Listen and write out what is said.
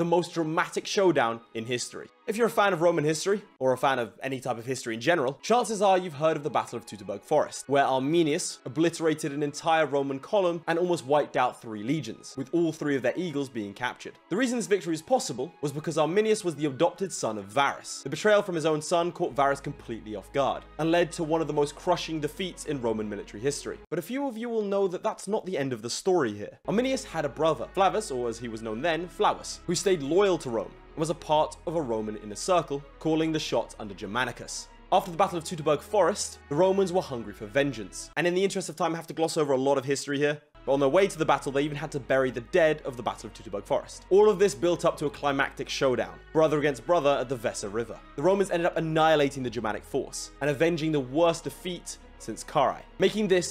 the most dramatic showdown in history. If you're a fan of Roman history, or a fan of any type of history in general, chances are you've heard of the Battle of Teutoburg Forest, where Arminius obliterated an entire Roman column and almost wiped out 3 legions, with all 3 of their eagles being captured. The reason this victory is possible was because Arminius was the adopted son of Varus. The betrayal from his own son caught Varus completely off guard, and led to one of the most crushing defeats in Roman military history. But a few of you will know that that's not the end of the story here. Arminius had a brother, Flavus, or as he was known then, Flavus, who stayed loyal to Rome, and was a part of a Roman inner circle, calling the shots under Germanicus. After the Battle of Teutoburg Forest, the Romans were hungry for vengeance, and in the interest of time I have to gloss over a lot of history here, but on their way to the battle they even had to bury the dead of the Battle of Teutoburg Forest. All of this built up to a climactic showdown, brother against brother at the Weser River. The Romans ended up annihilating the Germanic force, and avenging the worst defeat since Carai, making this